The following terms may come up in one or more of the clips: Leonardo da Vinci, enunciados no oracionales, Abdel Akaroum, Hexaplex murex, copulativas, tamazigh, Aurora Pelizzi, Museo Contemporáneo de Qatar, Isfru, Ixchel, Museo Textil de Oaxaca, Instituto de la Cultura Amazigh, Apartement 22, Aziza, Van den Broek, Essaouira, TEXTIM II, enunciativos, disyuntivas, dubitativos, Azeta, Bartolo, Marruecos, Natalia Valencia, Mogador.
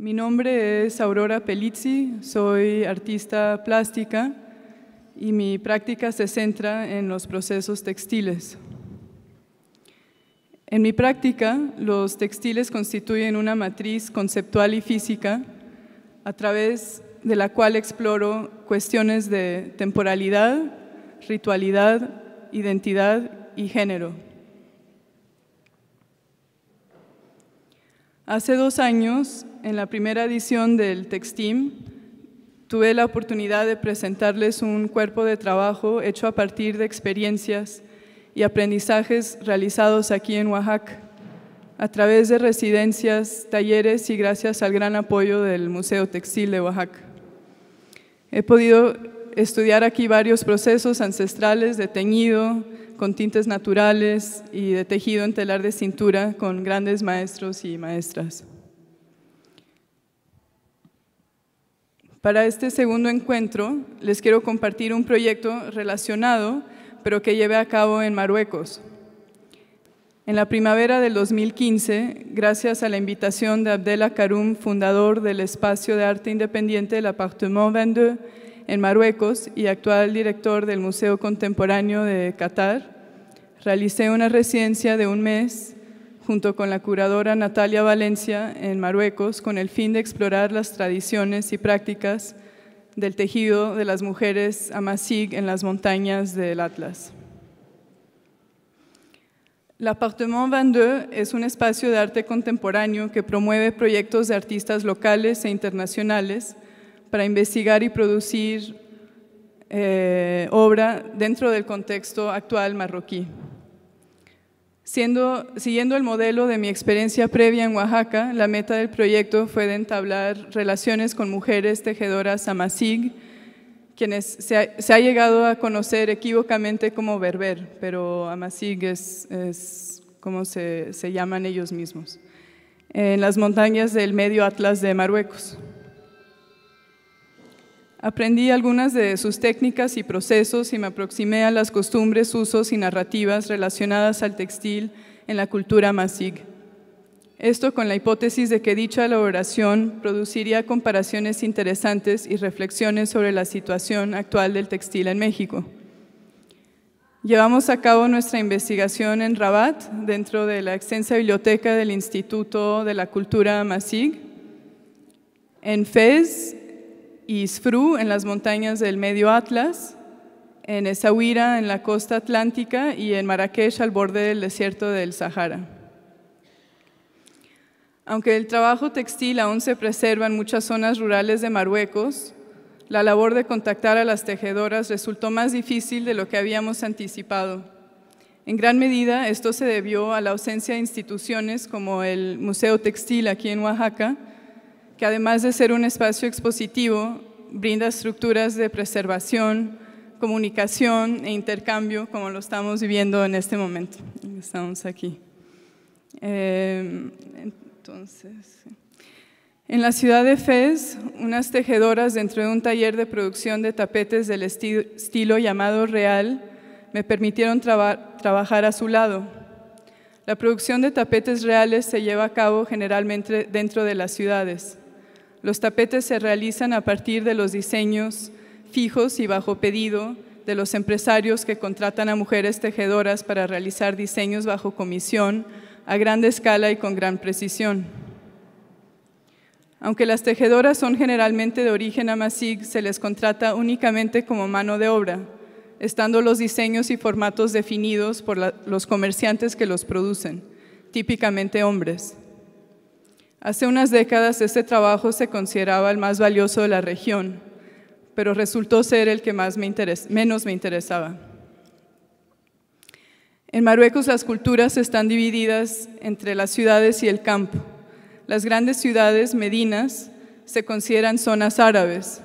Mi nombre es Aurora Pelizzi, soy artista plástica y mi práctica se centra en los procesos textiles. En mi práctica, los textiles constituyen una matriz conceptual y física a través de la cual exploro cuestiones de temporalidad, ritualidad, identidad y género. Hace 2 años, en la primera edición del Textim, tuve la oportunidad de presentarles un cuerpo de trabajo hecho a partir de experiencias y aprendizajes realizados aquí en Oaxaca, a través de residencias, talleres y gracias al gran apoyo del Museo Textil de Oaxaca. He podido estudiar aquí varios procesos ancestrales de teñido con tintes naturales y de tejido en telar de cintura con grandes maestros y maestras. Para este segundo encuentro les quiero compartir un proyecto relacionado pero que llevé a cabo en Marruecos. En la primavera del 2015, gracias a la invitación de Abdel Akaroum, fundador del espacio de arte independiente del Apartement 22 en Marruecos y actual director del Museo Contemporáneo de Qatar, realicé una residencia de 1 mes junto con la curadora Natalia Valencia en Marruecos con el fin de explorar las tradiciones y prácticas del tejido de las mujeres amazigh en las montañas del Atlas. El Apartement 22 es un espacio de arte contemporáneo que promueve proyectos de artistas locales e internacionales para investigar y producir obra dentro del contexto actual marroquí. Siguiendo el modelo de mi experiencia previa en Oaxaca, la meta del proyecto fue de entablar relaciones con mujeres tejedoras amazigh, quienes se ha llegado a conocer equívocamente como berber, pero amazigh es como se llaman ellos mismos, en las montañas del medio Atlas de Marruecos. Aprendí algunas de sus técnicas y procesos y me aproximé a las costumbres, usos y narrativas relacionadas al textil en la cultura amazigh. Esto con la hipótesis de que dicha elaboración produciría comparaciones interesantes y reflexiones sobre la situación actual del textil en México. Llevamos a cabo nuestra investigación en Rabat, dentro de la extensa biblioteca del Instituto de la Cultura Amazigh, en Fez y Isfru, en las montañas del Medio Atlas, en Essaouira, en la costa atlántica, y en Marrakech, al borde del desierto del Sahara. Aunque el trabajo textil aún se preserva en muchas zonas rurales de Marruecos, la labor de contactar a las tejedoras resultó más difícil de lo que habíamos anticipado. En gran medida, esto se debió a la ausencia de instituciones como el Museo Textil aquí en Oaxaca, que además de ser un espacio expositivo, brinda estructuras de preservación, comunicación e intercambio, como lo estamos viviendo en este momento. Estamos aquí. Entonces, en la ciudad de Fez, unas tejedoras dentro de un taller de producción de tapetes del estilo llamado real me permitieron trabajar a su lado. La producción de tapetes reales se lleva a cabo generalmente dentro de las ciudades. Los tapetes se realizan a partir de los diseños fijos y bajo pedido de los empresarios que contratan a mujeres tejedoras para realizar diseños bajo comisión a gran escala y con gran precisión. Aunque las tejedoras son generalmente de origen amazigh, se les contrata únicamente como mano de obra, estando los diseños y formatos definidos por los comerciantes que los producen, típicamente hombres. Hace unas décadas este trabajo se consideraba el más valioso de la región, pero resultó ser el que menos me interesaba. En Marruecos las culturas están divididas entre las ciudades y el campo. Las grandes ciudades, medinas, se consideran zonas árabes.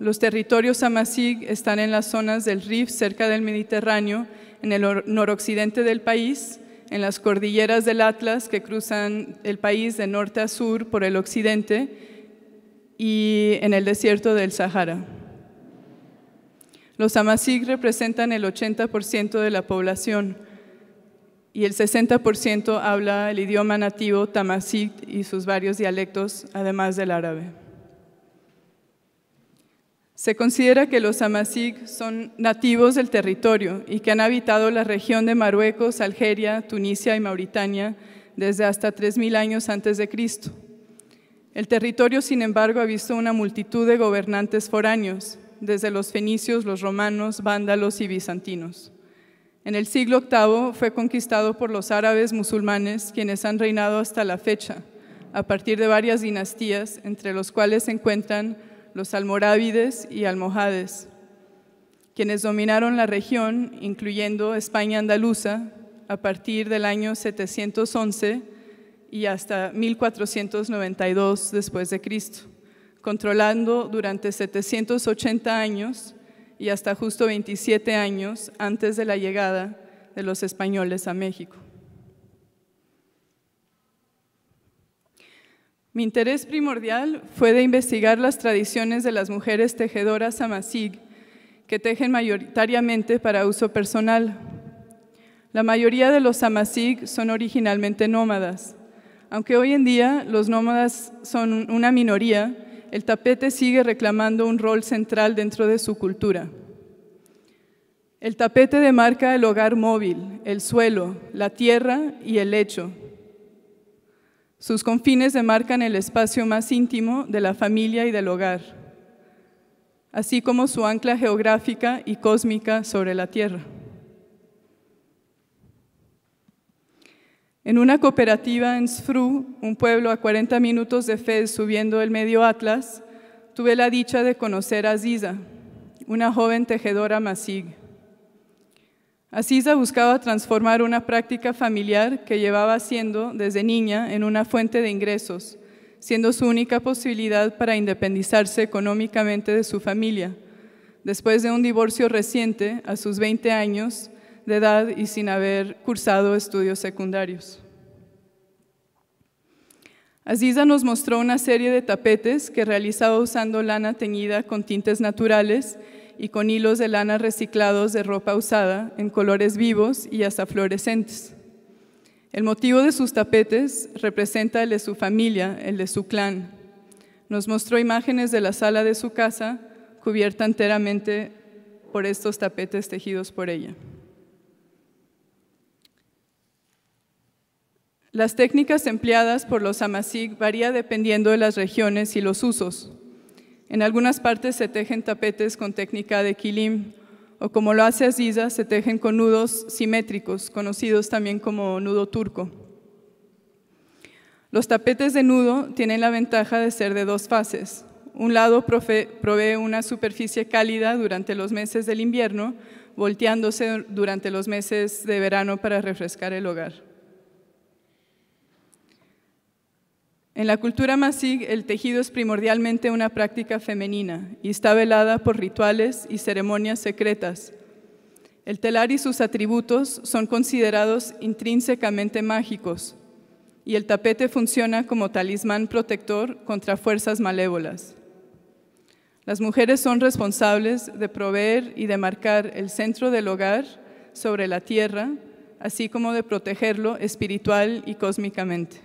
Los territorios amazigh están en las zonas del Rif, cerca del Mediterráneo, en el noroccidente del país, en las cordilleras del Atlas que cruzan el país de norte a sur por el occidente y en el desierto del Sahara. Los amazigh representan el 80% de la población y el 60% habla el idioma nativo tamazigh y sus varios dialectos, además del árabe. Se considera que los amazigh son nativos del territorio y que han habitado la región de Marruecos, Algeria, Tunisia y Mauritania desde hasta 3.000 años antes de Cristo. El territorio, sin embargo, ha visto una multitud de gobernantes foráneos, desde los fenicios, los romanos, vándalos y bizantinos. En el siglo VIII fue conquistado por los árabes musulmanes, quienes han reinado hasta la fecha, a partir de varias dinastías, entre los cuales se encuentran los almorávides y almohades, quienes dominaron la región, incluyendo España andaluza, a partir del año 711 y hasta 1492 después de Cristo, controlando durante 780 años y hasta justo 27 años antes de la llegada de los españoles a México. Mi interés primordial fue de investigar las tradiciones de las mujeres tejedoras amazigh, que tejen mayoritariamente para uso personal. La mayoría de los amazigh son originalmente nómadas. Aunque hoy en día los nómadas son una minoría, el tapete sigue reclamando un rol central dentro de su cultura. El tapete demarca el hogar móvil, el suelo, la tierra y el lecho. Sus confines demarcan el espacio más íntimo de la familia y del hogar, así como su ancla geográfica y cósmica sobre la tierra. En una cooperativa en Sfru, un pueblo a 40 minutos de Fez subiendo el medio Atlas, tuve la dicha de conocer a Aziza, una joven tejedora amazigh. Aziza buscaba transformar una práctica familiar que llevaba haciendo desde niña en una fuente de ingresos, siendo su única posibilidad para independizarse económicamente de su familia, después de un divorcio reciente a sus 20 años de edad y sin haber cursado estudios secundarios. Aziza nos mostró una serie de tapetes que realizaba usando lana teñida con tintes naturales y con hilos de lana reciclados de ropa usada en colores vivos y hasta fluorescentes. El motivo de sus tapetes representa el de su familia, el de su clan. Nos mostró imágenes de la sala de su casa cubierta enteramente por estos tapetes tejidos por ella. Las técnicas empleadas por los amazigh varían dependiendo de las regiones y los usos. En algunas partes se tejen tapetes con técnica de kilim, o como lo hace Aziza, se tejen con nudos simétricos, conocidos también como nudo turco. Los tapetes de nudo tienen la ventaja de ser de dos fases. Un lado provee una superficie cálida durante los meses del invierno, volteándose durante los meses de verano para refrescar el hogar. En la cultura amazigh, el tejido es primordialmente una práctica femenina y está velada por rituales y ceremonias secretas. El telar y sus atributos son considerados intrínsecamente mágicos y el tapete funciona como talismán protector contra fuerzas malévolas. Las mujeres son responsables de proveer y de marcar el centro del hogar sobre la tierra, así como de protegerlo espiritual y cósmicamente.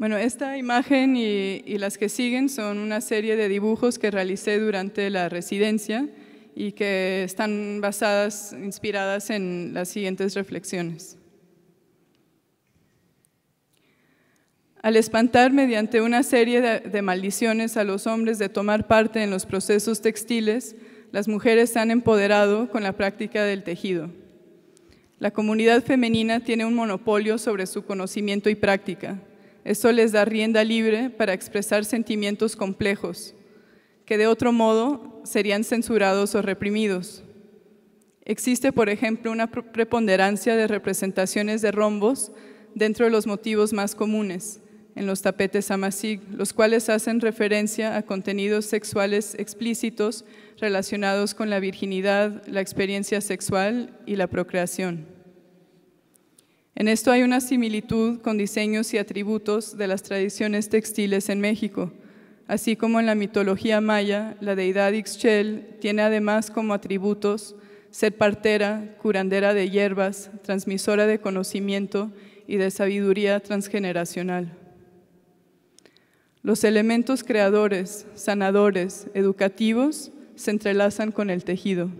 Bueno, esta imagen y las que siguen son una serie de dibujos que realicé durante la residencia y que están basadas, inspiradas en las siguientes reflexiones. Al espantar mediante una serie de maldiciones a los hombres de tomar parte en los procesos textiles, las mujeres se han empoderado con la práctica del tejido. La comunidad femenina tiene un monopolio sobre su conocimiento y práctica. Esto les da rienda libre para expresar sentimientos complejos, que de otro modo serían censurados o reprimidos. Existe, por ejemplo, una preponderancia de representaciones de rombos dentro de los motivos más comunes en los tapetes amazigh, los cuales hacen referencia a contenidos sexuales explícitos relacionados con la virginidad, la experiencia sexual y la procreación. En esto hay una similitud con diseños y atributos de las tradiciones textiles en México, Así como en la mitología maya, la deidad Ixchel tiene además como atributos ser partera, curandera de hierbas, transmisora de conocimiento y de sabiduría transgeneracional. Los elementos creadores, sanadores, educativos, se entrelazan con el tejido.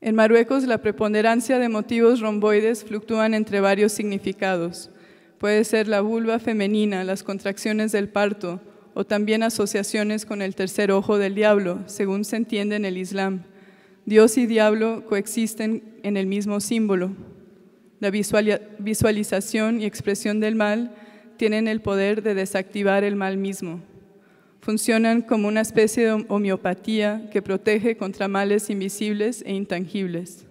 En Marruecos, la preponderancia de motivos romboides fluctúan entre varios significados. Puede ser la vulva femenina, las contracciones del parto, o también asociaciones con el tercer ojo del diablo, según se entiende en el Islam. Dios y diablo coexisten en el mismo símbolo. La visualización y expresión del mal tienen el poder de desactivar el mal mismo. Funcionan como una especie de homeopatía que protege contra males invisibles e intangibles.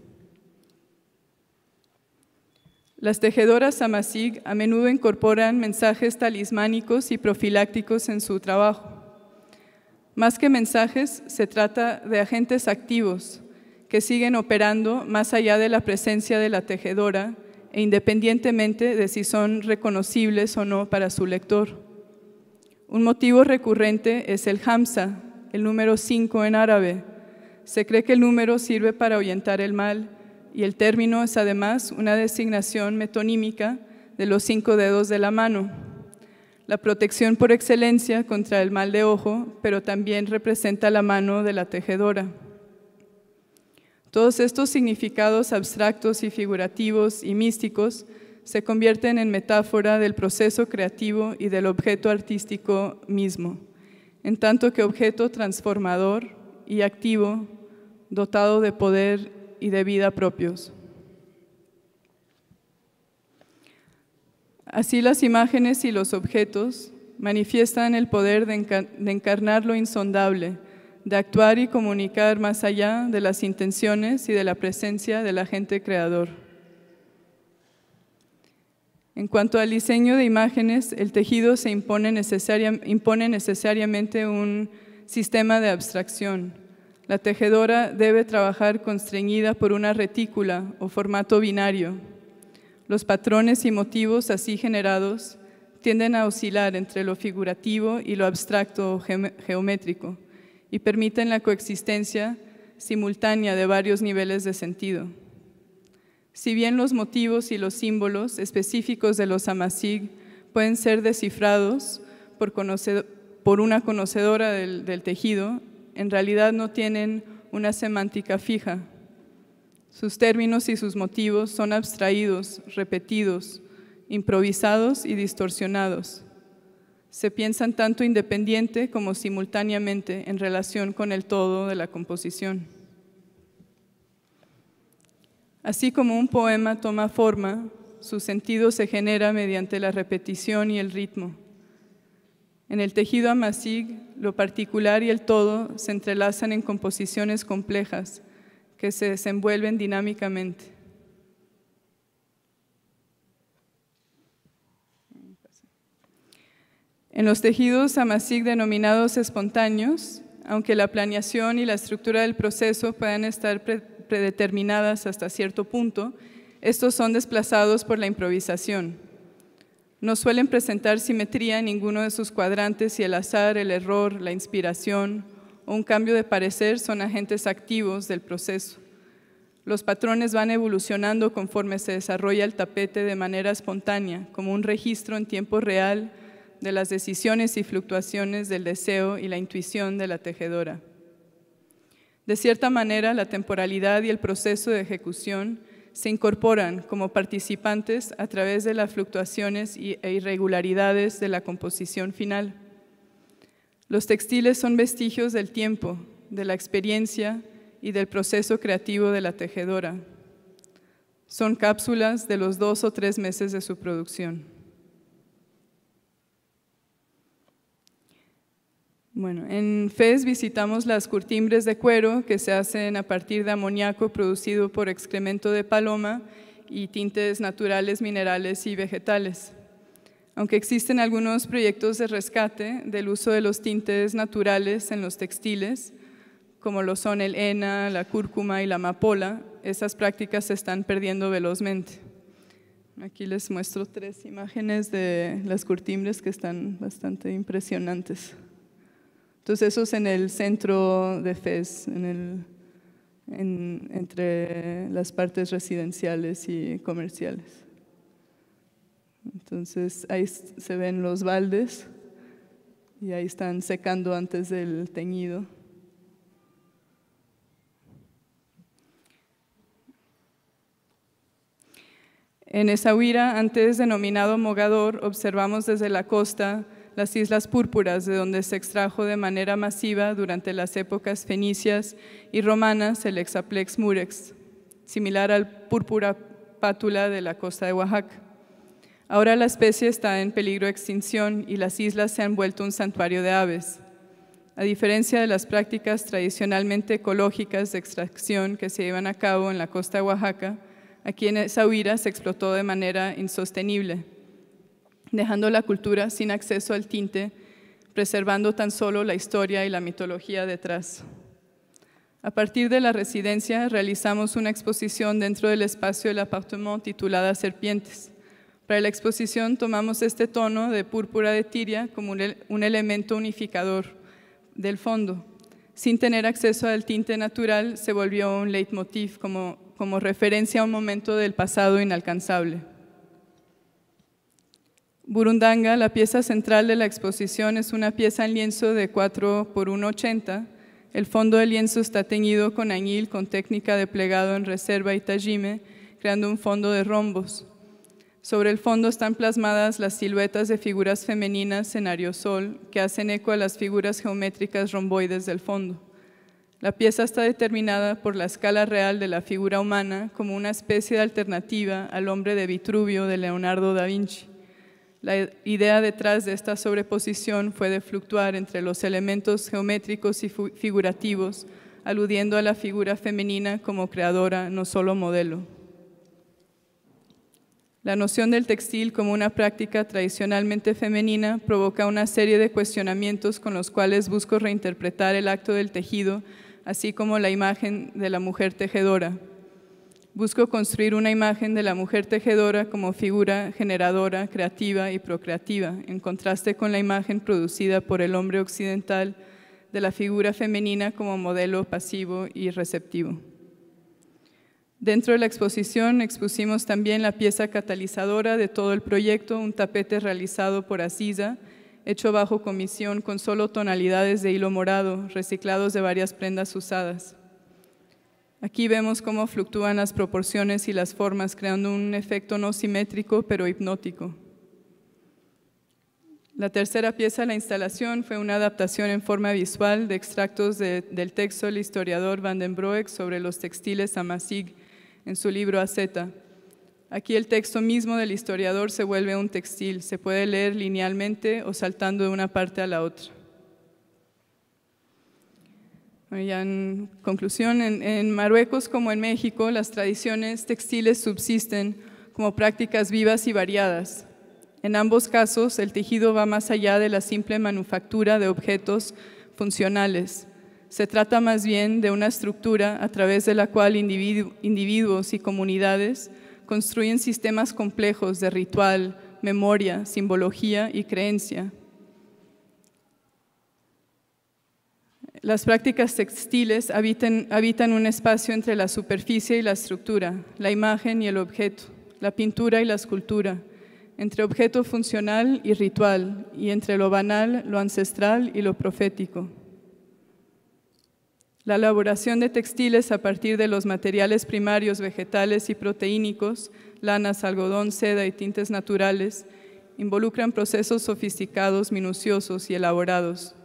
Las tejedoras amazigh a menudo incorporan mensajes talismánicos y profilácticos en su trabajo. Más que mensajes, se trata de agentes activos que siguen operando más allá de la presencia de la tejedora e independientemente de si son reconocibles o no para su lector. Un motivo recurrente es el hamza, el número 5 en árabe. Se cree que el número sirve para ahuyentar el mal y el término es además una designación metonímica de los 5 dedos de la mano. La protección por excelencia contra el mal de ojo, pero también representa la mano de la tejedora. Todos estos significados abstractos y figurativos y místicos se convierten en metáfora del proceso creativo y del objeto artístico mismo, en tanto que objeto transformador y activo, dotado de poder y de vida propios. Así las imágenes y los objetos manifiestan el poder de encarnar lo insondable, de actuar y comunicar más allá de las intenciones y de la presencia del agente creador. En cuanto al diseño de imágenes, el tejido se impone necesariamente un sistema de abstracción. La tejedora debe trabajar constreñida por una retícula o formato binario. Los patrones y motivos así generados tienden a oscilar entre lo figurativo y lo abstracto o geométrico y permiten la coexistencia simultánea de varios niveles de sentido. Si bien los motivos y los símbolos específicos de los amazigh pueden ser descifrados por una conocedora del tejido, en realidad no tienen una semántica fija. Sus términos y sus motivos son abstraídos, repetidos, improvisados y distorsionados. Se piensan tanto independiente como simultáneamente en relación con el todo de la composición. Así como un poema toma forma, su sentido se genera mediante la repetición y el ritmo. En el tejido amazigh, lo particular y el todo se entrelazan en composiciones complejas que se desenvuelven dinámicamente. En los tejidos amazigh denominados espontáneos, aunque la planeación y la estructura del proceso puedan estar predeterminadas hasta cierto punto, estos son desplazados por la improvisación. No suelen presentar simetría en ninguno de sus cuadrantes y el azar, el error, la inspiración o un cambio de parecer son agentes activos del proceso. Los patrones van evolucionando conforme se desarrolla el tapete de manera espontánea, como un registro en tiempo real de las decisiones y fluctuaciones del deseo y la intuición de la tejedora. De cierta manera, la temporalidad y el proceso de ejecución se incorporan como participantes a través de las fluctuaciones e irregularidades de la composición final. Los textiles son vestigios del tiempo, de la experiencia y del proceso creativo de la tejedora. Son cápsulas de los 2 o 3 meses de su producción. Bueno, en Fez visitamos las curtimbres de cuero que se hacen a partir de amoníaco producido por excremento de paloma y tintes naturales, minerales y vegetales. Aunque existen algunos proyectos de rescate del uso de los tintes naturales en los textiles, como lo son el henna, la cúrcuma y la amapola, esas prácticas se están perdiendo velozmente. Aquí les muestro tres imágenes de las curtimbres que están bastante impresionantes. Entonces eso es en el centro de Fez, entre las partes residenciales y comerciales. Entonces ahí se ven los baldes y ahí están secando antes del teñido. En Essaouira, antes denominado Mogador, observamos desde la costa las Islas Púrpuras, de donde se extrajo de manera masiva durante las épocas fenicias y romanas el Hexaplex murex, similar al púrpura pátula de la costa de Oaxaca. Ahora la especie está en peligro de extinción y las islas se han vuelto un santuario de aves, a diferencia de las prácticas tradicionalmente ecológicas de extracción que se llevan a cabo en la costa de Oaxaca. Aquí en Essaouira se explotó de manera insostenible, dejando la cultura sin acceso al tinte, preservando tan solo la historia y la mitología detrás. A partir de la residencia realizamos una exposición dentro del espacio del apartamento titulada Serpientes. Para la exposición tomamos este tono de púrpura de Tiria como un elemento unificador del fondo. Sin tener acceso al tinte natural, se volvió un leitmotiv como referencia a un momento del pasado inalcanzable. Burundanga, la pieza central de la exposición, es una pieza en lienzo de 4x1,80. El fondo del lienzo está teñido con añil con técnica de plegado en reserva y tajime, creando un fondo de rombos. Sobre el fondo están plasmadas las siluetas de figuras femeninas en aerosol que hacen eco a las figuras geométricas romboides del fondo. La pieza está determinada por la escala real de la figura humana como una especie de alternativa al hombre de Vitruvio de Leonardo da Vinci. La idea detrás de esta sobreposición fue de fluctuar entre los elementos geométricos y figurativos, aludiendo a la figura femenina como creadora, no solo modelo. La noción del textil como una práctica tradicionalmente femenina provoca una serie de cuestionamientos con los cuales busco reinterpretar el acto del tejido, así como la imagen de la mujer tejedora. Busco construir una imagen de la mujer tejedora como figura generadora, creativa y procreativa, en contraste con la imagen producida por el hombre occidental de la figura femenina como modelo pasivo y receptivo. Dentro de la exposición expusimos también la pieza catalizadora de todo el proyecto, un tapete realizado por Azeta, hecho bajo comisión con solo tonalidades de hilo morado, reciclados de varias prendas usadas. Aquí vemos cómo fluctúan las proporciones y las formas, creando un efecto no simétrico, pero hipnótico. La tercera pieza de la instalación fue una adaptación en forma visual de extractos del texto del historiador Van den Broek sobre los textiles amazigh en su libro Azeta. Aquí el texto mismo del historiador se vuelve un textil, se puede leer linealmente o saltando de una parte a la otra. Ya en conclusión, en Marruecos como en México, las tradiciones textiles subsisten como prácticas vivas y variadas. En ambos casos, el tejido va más allá de la simple manufactura de objetos funcionales. Se trata más bien de una estructura a través de la cual individuos y comunidades construyen sistemas complejos de ritual, memoria, simbología y creencia. Las prácticas textiles habitan un espacio entre la superficie y la estructura, la imagen y el objeto, la pintura y la escultura, entre objeto funcional y ritual, y entre lo banal, lo ancestral y lo profético. La elaboración de textiles a partir de los materiales primarios, vegetales y proteínicos, lanas, algodón, seda y tintes naturales, involucran procesos sofisticados, minuciosos y elaborados.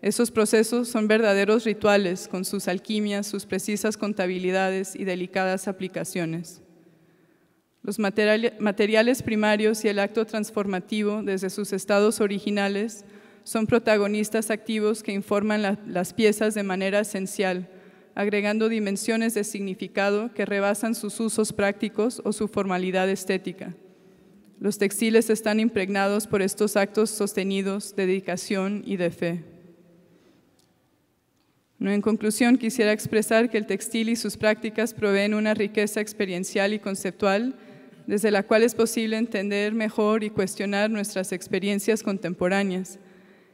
Esos procesos son verdaderos rituales con sus alquimias, sus precisas contabilidades y delicadas aplicaciones. Los materiales primarios y el acto transformativo desde sus estados originales son protagonistas activos que informan las piezas de manera esencial, agregando dimensiones de significado que rebasan sus usos prácticos o su formalidad estética. Los textiles están impregnados por estos actos sostenidos de dedicación y de fe. En conclusión, quisiera expresar que el textil y sus prácticas proveen una riqueza experiencial y conceptual desde la cual es posible entender mejor y cuestionar nuestras experiencias contemporáneas,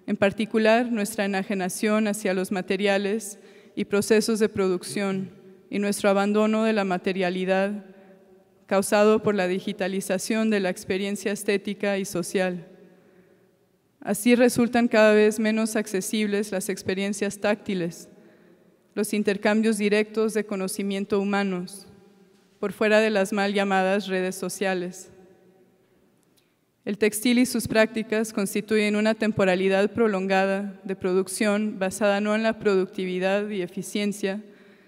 en particular nuestra enajenación hacia los materiales y procesos de producción y nuestro abandono de la materialidad causado por la digitalización de la experiencia estética y social. Así resultan cada vez menos accesibles las experiencias táctiles, los intercambios directos de conocimiento humanos, por fuera de las mal llamadas redes sociales. El textil y sus prácticas constituyen una temporalidad prolongada de producción basada no en la productividad y eficiencia,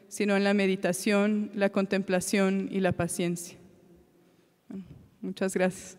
sino en la meditación, la contemplación y la paciencia. Muchas gracias.